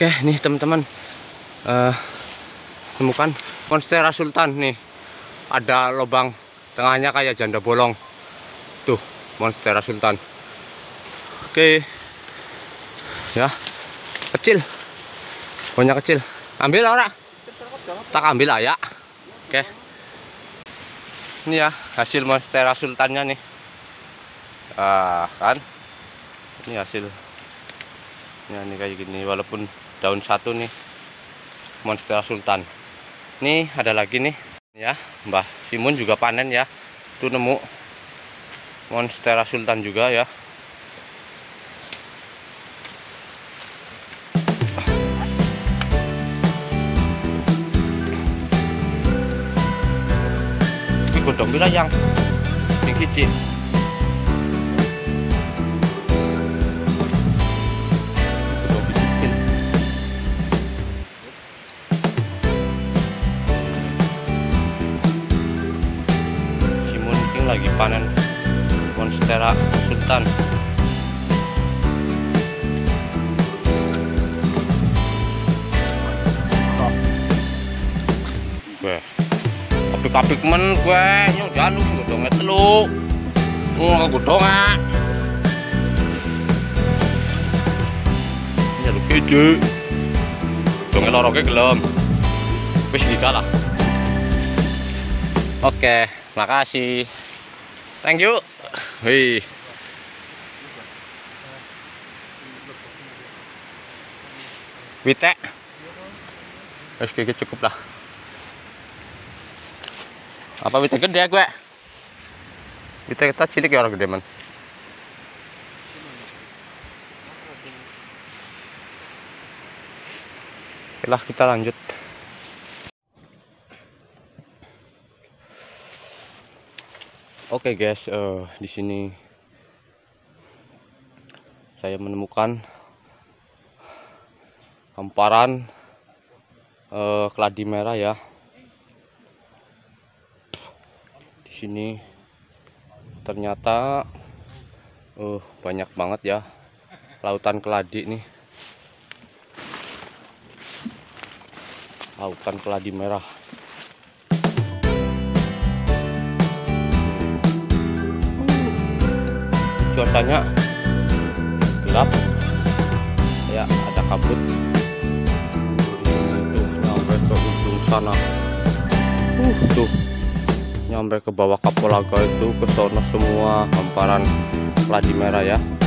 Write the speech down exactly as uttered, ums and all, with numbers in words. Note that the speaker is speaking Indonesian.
Oke, nih teman-teman, uh, temukan Monstera Sultan nih. Ada lubang tengahnya kayak janda bolong. Tuh, Monstera Sultan. Oke. Ya. Kecil. Banyak kecil. Ambil ora? Tak ambil aja. Oke. Ini ya hasil Monstera Sultannya nih. Uh, kan? Ini hasil. Nah, ini kayak gini, walaupun daun satu nih Monstera Sultan. Ini ada lagi nih ya, Mbah Simun juga panen ya, tuh nemu Monstera Sultan juga ya. Ini godong bilayang yang kecil. Lagi panen Monstera Sultan. Weh, apik-apik men gue nyok jaluk godongnya teluk. Ngono godongan. Jaluk gede. Godongnya loroke gelem. Wis dikalah. Oke, makasih. Thank you. Hei. Witek. Wis iki cukup lah. Apa witek gede gue? Witek kita cilik ya orang gede man. Oke lah, kita lanjut. Oke okay guys, uh, di sini saya menemukan hamparan uh, keladi merah ya. Di sini ternyata uh, banyak banget ya lautan keladi nih. Lautan keladi merah. Cuacanya gelap ya, ada kabut itu nyampe ke ujung sana, uh tuh nyampe ke bawah kapulaga itu, ke sana semua hamparan keladi merah ya.